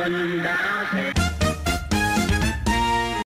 Sunday.